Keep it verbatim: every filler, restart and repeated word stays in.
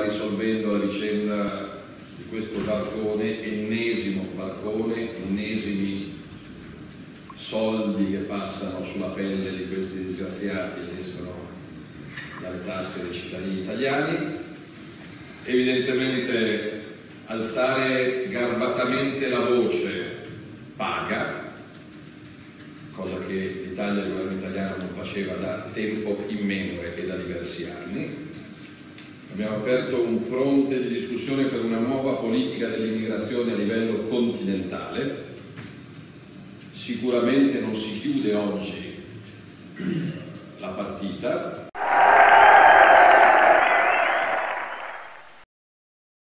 sta risolvendo la vicenda di questo barcone, ennesimo barcone, ennesimi soldi che passano sulla pelle di questi disgraziati ed escono dalle tasche dei cittadini italiani. Evidentemente alzare garbatamente la voce paga, cosa che l'Italia, il governo italiano non faceva da tempo immenore e da diversi anni. Abbiamo aperto un fronte di discussione per una nuova politica dell'immigrazione a livello continentale. Sicuramente non si chiude oggi la partita,